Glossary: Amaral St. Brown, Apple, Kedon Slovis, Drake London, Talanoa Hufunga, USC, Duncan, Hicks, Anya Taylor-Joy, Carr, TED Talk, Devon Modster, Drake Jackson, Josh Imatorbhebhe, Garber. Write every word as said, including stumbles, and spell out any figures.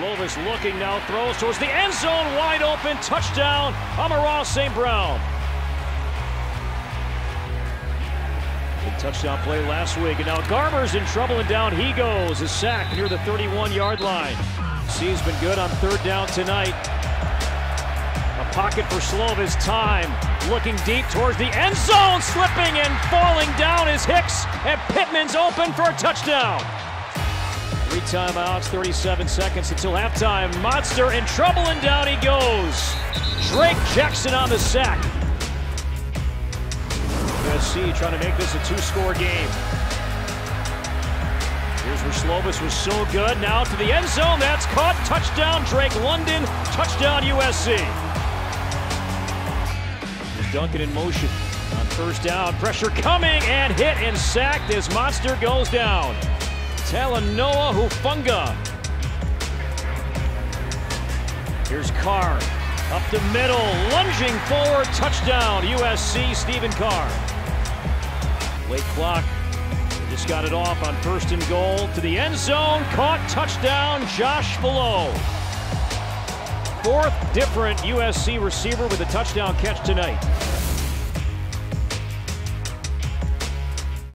Slovis looking now, throws towards the end zone, wide open, touchdown, Amaral Saint Brown. Big touchdown play last week, and now Garber's in trouble, and down he goes. A sack near the thirty-one yard line. C's been good on third down tonight. A pocket for Slovis, time, looking deep towards the end zone, slipping and falling down is Hicks, and Pittman's open for a touchdown. Three timeouts, thirty-seven seconds until halftime. Monster in trouble, and down he goes. Drake Jackson on the sack. U S C trying to make this a two-score game. Here's where Slovis was so good. Now to the end zone. That's caught. Touchdown, Drake London. Touchdown, U S C. Here's Duncan in motion on first down. Pressure coming and hit and sacked as Monster goes down. Talanoa Hufunga. Here's Carr, up the middle, lunging forward, touchdown, U S C, Stephen Carr. Late clock, just got it off on first and goal, to the end zone, caught, touchdown, Josh Imatorbhebhe. Fourth different U S C receiver with a touchdown catch tonight.